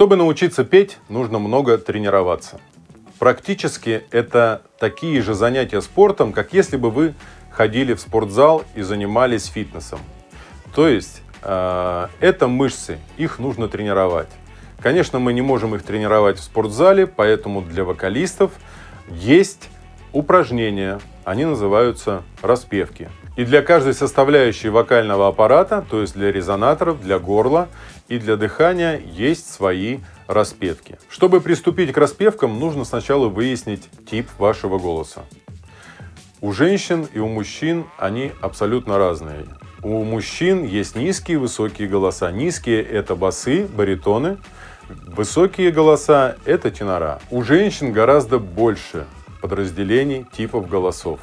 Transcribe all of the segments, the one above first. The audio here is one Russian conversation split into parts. Чтобы научиться петь, нужно много тренироваться. Практически это такие же занятия спортом, как если бы вы ходили в спортзал и занимались фитнесом. То есть это мышцы, их нужно тренировать. Конечно, мы не можем их тренировать в спортзале, поэтому для вокалистов есть упражнения, они называются распевки. И для каждой составляющей вокального аппарата, то есть для резонаторов, для горла и для дыхания, есть свои распевки. Чтобы приступить к распевкам, нужно сначала выяснить тип вашего голоса. У женщин и у мужчин они абсолютно разные. У мужчин есть низкие и высокие голоса. Низкие – это басы, баритоны. Высокие голоса – это тенора. У женщин гораздо больше подразделений типов голосов.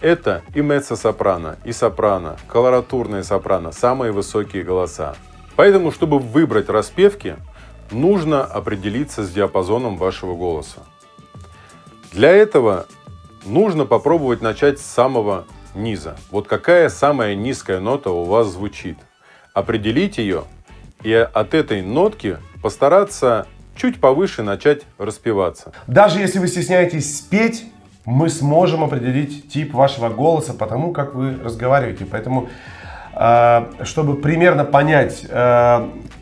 Это и меццо-сопрано, и сопрано, колоратурные сопрано, самые высокие голоса. Поэтому, чтобы выбрать распевки, нужно определиться с диапазоном вашего голоса. Для этого нужно попробовать начать с самого низа. Вот какая самая низкая нота у вас звучит. Определить ее и от этой нотки постараться чуть повыше начать распеваться. Даже если вы стесняетесь спеть, мы сможем определить тип вашего голоса по тому, как вы разговариваете. Поэтому, чтобы примерно понять,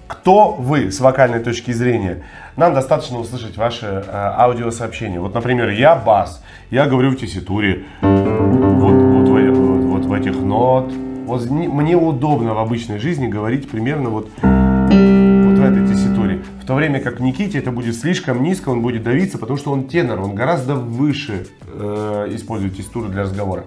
кто вы с вокальной точки зрения, нам достаточно услышать ваши аудиосообщения. Вот, например, я бас, я говорю в тесситуре, вот в этих нот. Вот мне удобно в обычной жизни говорить примерно вот в этой тесситуре. В то время как Никите это будет слишком низко, он будет давиться, потому что он тенор, он гораздо выше использует тесситуру для разговора.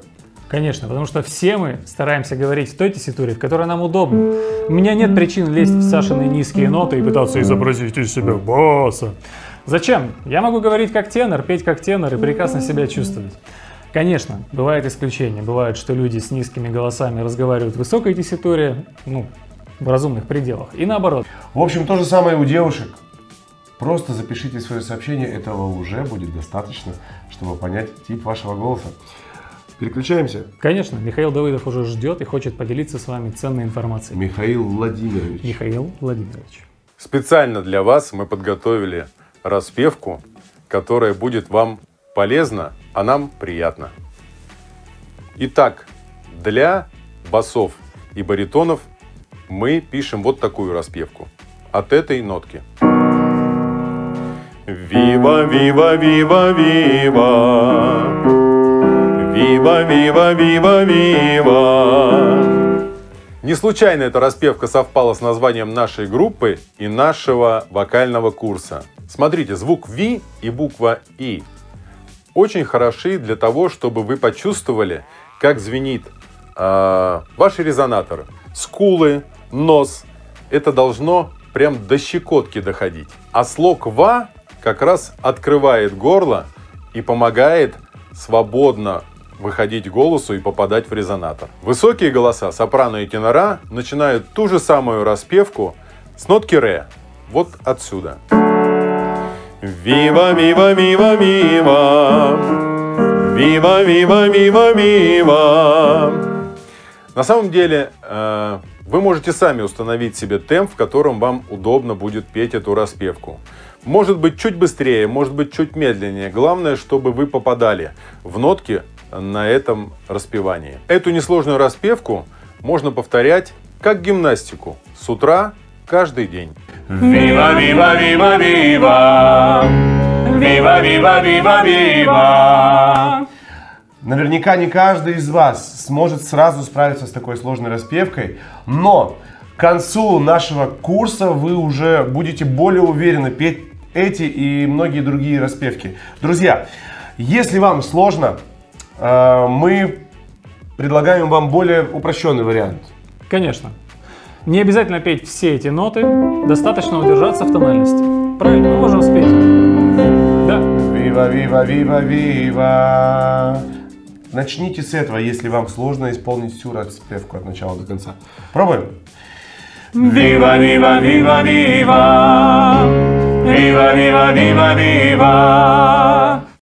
Конечно, потому что все мы стараемся говорить в той тесситуре, в которой нам удобно. У меня нет причин лезть в Сашины низкие ноты и пытаться изобразить из себя баса. Зачем? Я могу говорить как тенор, петь как тенор и прекрасно себя чувствовать. Конечно, бывают исключения. Бывает, что люди с низкими голосами разговаривают в высокой тесситуре, ну, в разумных пределах. И наоборот. В общем, то же самое у девушек. Просто запишите свое сообщение, этого уже будет достаточно, чтобы понять тип вашего голоса. Переключаемся? Конечно, Михаил Давыдов уже ждет и хочет поделиться с вами ценной информацией. Михаил Владимирович. Михаил Владимирович. Специально для вас мы подготовили распевку, которая будет вам полезна, а нам приятна. Итак, для басов и баритонов мы пишем вот такую распевку. От этой нотки. Вива, вива, вива, вива. Вива, вива, вива, вива. Не случайно эта распевка совпала с названием нашей группы и нашего вокального курса. Смотрите, звук Ви и буква И очень хороши для того, чтобы вы почувствовали, как звенит ваш резонатор. Скулы, нос. Это должно прям до щекотки доходить. А слог Ва как раз открывает горло и помогает свободно выходить голосу и попадать в резонатор. Высокие голоса, сопрано и тенора, начинают ту же самую распевку с нотки ре. Вот отсюда. Вива, вива, вива, вива. Вива, вива, вива, вива. На самом деле, вы можете сами установить себе темп, в котором вам удобно будет петь эту распевку. Может быть, чуть быстрее, может быть, чуть медленнее. Главное, чтобы вы попадали в нотки на этом распевании. Эту несложную распевку можно повторять как гимнастику с утра каждый день. Вива, вива, вива, вива. Вива, вива, вива, вива. Наверняка не каждый из вас сможет сразу справиться с такой сложной распевкой, но к концу нашего курса вы уже будете более уверенно петь эти и многие другие распевки. Друзья, если вам сложно, мы предлагаем вам более упрощенный вариант. Конечно. Не обязательно петь все эти ноты, достаточно удержаться в тональности. Правильно, мы можем спеть. Да. Вива, вива, вива, вива. Начните с этого, если вам сложно исполнить всю распевку от начала до конца. Пробуем. Вива, вива, вива, вива. Вива, вива, вива, вива.